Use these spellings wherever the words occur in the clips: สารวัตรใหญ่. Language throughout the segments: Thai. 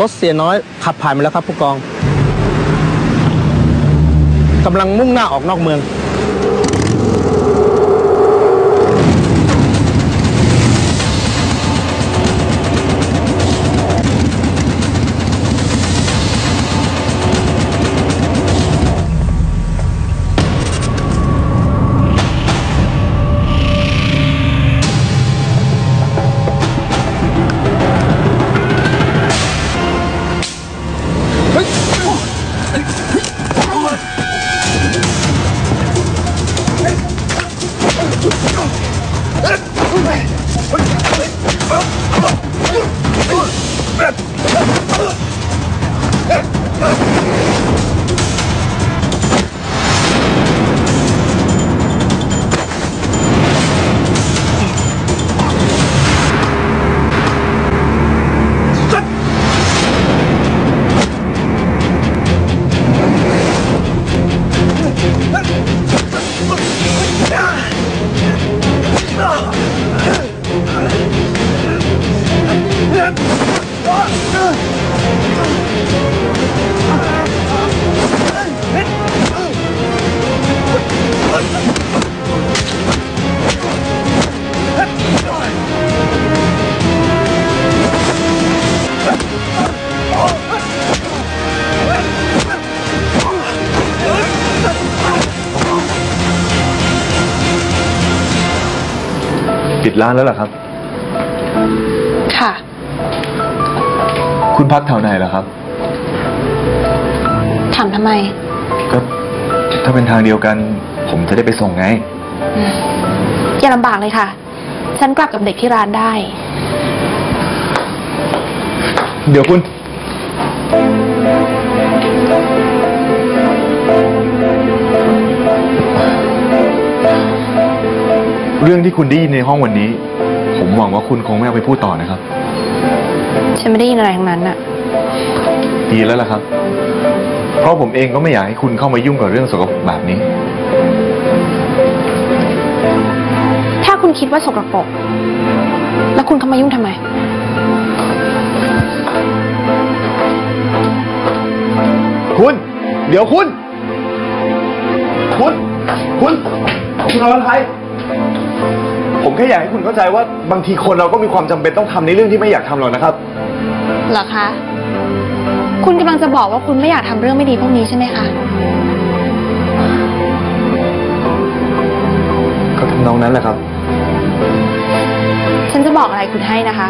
รถเสียน้อยขับผ่านมาแล้วครับผู้กองกำลังมุ่งหน้าออกนอกเมืองร้านแล้วเหรอครับค่ะคุณพักแถวไหนเหรอครับถามทำไมก็ถ้าเป็นทางเดียวกันผมจะได้ไปส่งไงอย่าลำบากเลยค่ะฉันกลับกับเด็กที่ร้านได้เดี๋ยวคุณเรื่องที่คุณได้ยินในห้องวันนี้ผมหวังว่าคุณคงไม่เอาไปพูดต่อนะครับฉันไม่ได้ยินอะไรทั้งนั้นน่ะดีแล้วล่ะครับเพราะผมเองก็ไม่อยากให้คุณเข้ามายุ่งกับเรื่องสกปรกแบบนี้ถ้าคุณคิดว่าสกปรกแล้วคุณเข้ามายุ่งทำไมคุณเดี๋ยวคุณเอาอะไรผมแค่อยากให้คุณเข้าใจว่าบางทีคนเราก็มีความจำเป็นต้องทำในเรื่องที่ไม่อยากทำหรอกนะครับเหรอคะคุณกำลังจะบอกว่าคุณไม่อยากทำเรื่องไม่ดีพวกนี้ใช่ไหมคะก็ทำนองนั้นแหละครับฉันจะบอกอะไรคุณให้นะคะ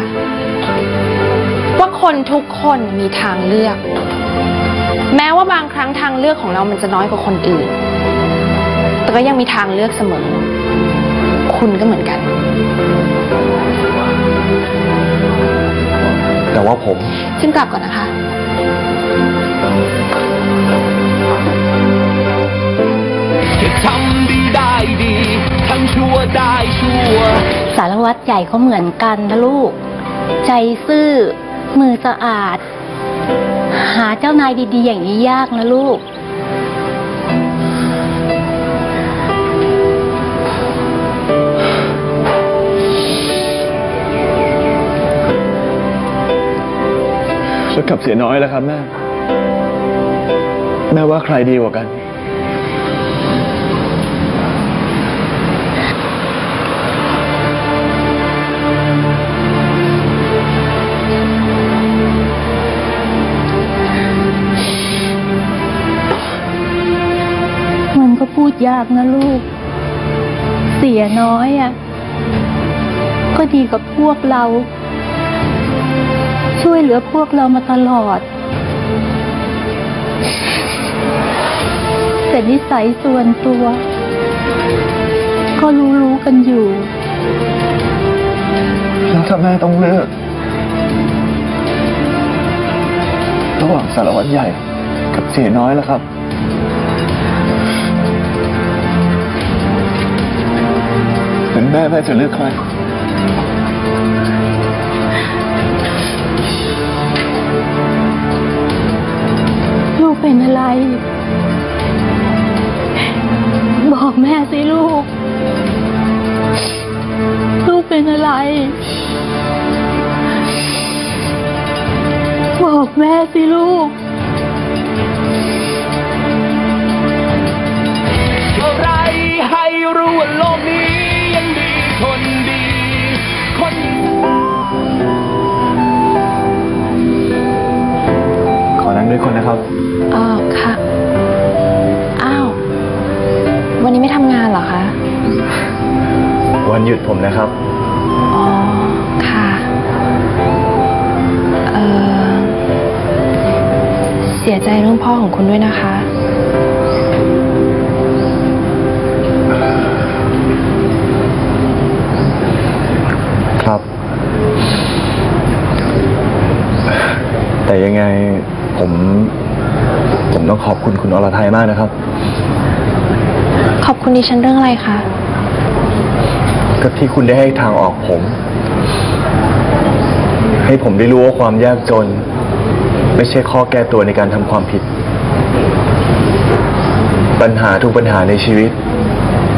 ว่าคนทุกคนมีทางเลือกแม้ว่าบางครั้งทางเลือกของเรามันจะน้อยกว่าคนอื่นแต่ก็ยังมีทางเลือกเสมอคุณก็เหมือนกันแต่ว่าผมฉันกลับก่อนนะคะจะทำดีได้ดีทำชั่วได้ชั่วสารวัตรใหญ่เขาเหมือนกันนะลูกใจซื่อมือสะอาดหาเจ้านายดีๆอย่างนี้ยากนะลูกจะกลับเสียน้อยแล้วครับแม่ว่าใครดีกว่ากันมันก็พูดยากนะลูกเสียน้อยอ่ะก็ดีกับพวกเราช่วยเหลือพวกเรามาตลอดแต่นิสัยส่วนตัวก็รู้กันอยู่แล้วถ้าแม่ต้องเลือกระหว่างสารวัตรใหญ่กับเสียน้อยแล้วครับถึงแม่จะเลือกใครเป็นอะไรบอกแม่สิลูกเป็นอะไร บอกแม่สิลูกอะไรให้รู้ว่าโลกนี้ยังมีคนดีคนขอนั่งด้วยคนนะครับอ๋อค่ะอ้าววันนี้ไม่ทำงานเหรอคะวันหยุดผมนะครับอ๋อค่ะเสียใจเรื่องพ่อของคุณด้วยนะคะครับแต่ยังไงผมต้องขอบคุณคุณอรทัยมากนะครับขอบคุณดิฉันเรื่องอะไรคะก็ที่คุณได้ให้ทางออกผมให้ผมได้รู้ว่าความยากจนไม่ใช่ข้อแก้ตัวในการทำความผิดปัญหาทุกปัญหาในชีวิต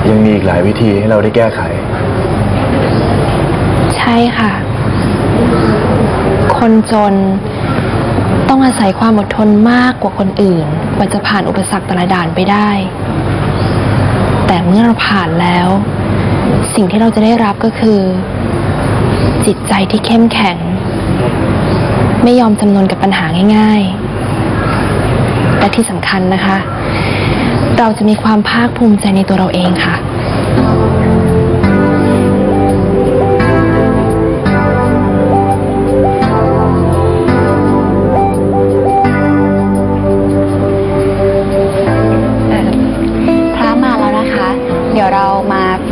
ยังมีอีกหลายวิธีให้เราได้แก้ไขใช่ค่ะคนจนต้องอาศัยความอดทนมากกว่าคนอื่นกว่าจะผ่านอุปสรรคแต่ละด่านไปได้แต่เมื่อเราผ่านแล้วสิ่งที่เราจะได้รับก็คือจิตใจที่เข้มแข็งไม่ยอมจำนนกับปัญหาง่ายๆและที่สำคัญนะคะเราจะมีความภาคภูมิใจในตัวเราเองค่ะ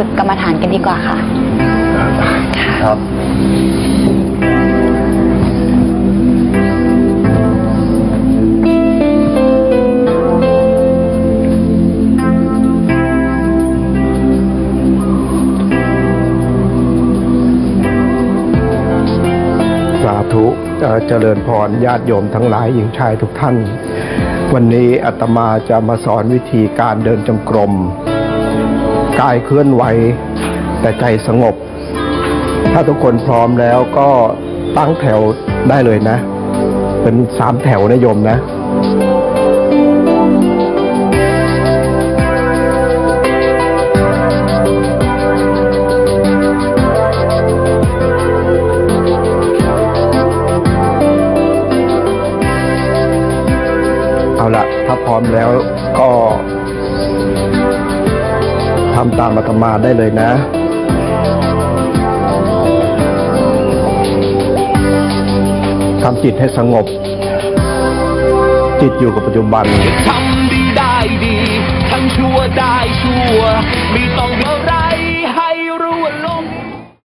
ฝึกกรรมฐานกันดีกว่าค่ะครับสาธุเจริญพรญาติโยมทั้งหลายหญิงชายทุกท่านวันนี้อาตมาจะมาสอนวิธีการเดินจงกรมกายเคลื่อนไหวแต่ใจสงบถ้าทุกคนพร้อมแล้วก็ตั้งแถวได้เลยนะเป็น3แถวนะโยมนะเอาล่ะถ้าพร้อมแล้วก็ทำตามอาตมาได้เลยนะทำจิตให้สงบจิตอยู่กับปัจจุบันทำดีได้ดีทำชั่วได้ชั่ว